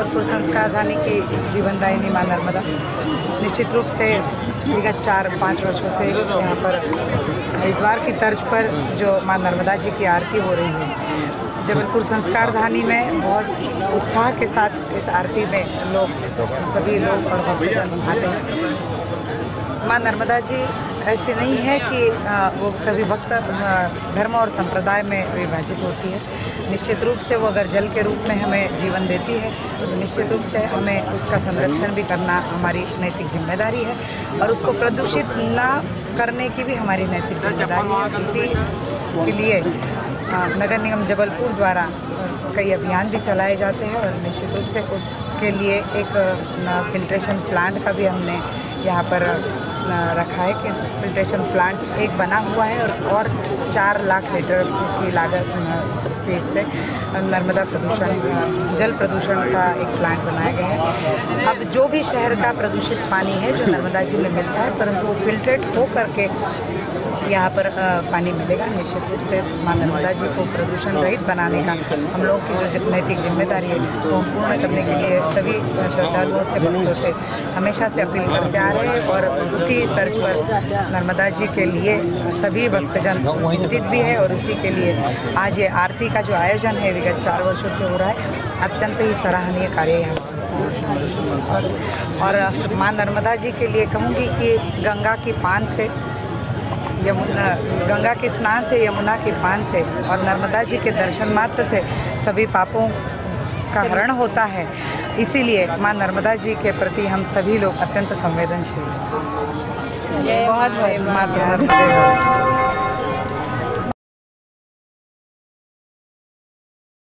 जबलपुर संस्कार धानी की जीवनदायिनी माँ नर्मदा निश्चित रूप से विगत 4-5 वर्षों से यहाँ पर हरिद्वार की तर्ज पर जो माँ नर्मदा जी की आरती हो रही है, जबलपुर संस्कार धानी में बहुत उत्साह के साथ इस आरती में लोग सभी लोग और भक्तजन आते हैं। माँ नर्मदा जी ऐसे नहीं है कि वो कभी वक्त धर्म और संप्रदाय में विभाजित होती है। निश्चित रूप से वो अगर जल के रूप में हमें जीवन देती है तो निश्चित रूप से हमें उसका संरक्षण भी करना हमारी नैतिक जिम्मेदारी है और उसको प्रदूषित ना करने की भी हमारी नैतिक जिम्मेदारी है। इसी के लिए नगर निगम जबलपुर द्वारा कई अभियान भी चलाए जाते हैं और निश्चित रूप से उसके लिए एक फिल्ट्रेशन प्लांट का भी हमने यहाँ पर रखा है कि फिल्ट्रेशन प्लांट एक बना हुआ है और 4 लाख लीटर की लागत पेज से नर्मदा प्रदूषण जल प्रदूषण का एक प्लांट बनाया गया है। अब जो भी शहर का प्रदूषित पानी है जो नर्मदा जी में मिलता है परंतु वो फिल्ट्रेट हो करके यहाँ पर पानी मिलेगा। निश्चित रूप से माँ नर्मदा जी को प्रदूषण रहित बनाने का हम लोग की जो नैतिक जिम्मेदारी है वो हम पूर्ण करने के लिए सभी श्रद्धालुओं से भक्तों से हमेशा से अपील करते आ रहे हैं और उसी तर्ज पर नर्मदा जी के लिए सभी भक्तजन चिंतित भी है और उसी के लिए आज ये आरती का जो आयोजन है विगत 4 वर्षों से हो रहा है अत्यंत ही सराहनीय कार्य है। और माँ नर्मदा जी के लिए कहूँगी कि गंगा की पान से यमुना गंगा के स्नान से यमुना के पान से और नर्मदा जी के दर्शन मात्र से सभी पापों का हरण होता है। इसीलिए माँ नर्मदा जी के प्रति हम सभी लोग अत्यंत संवेदनशील हैं। बहुत बहुत